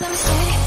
Let me stay.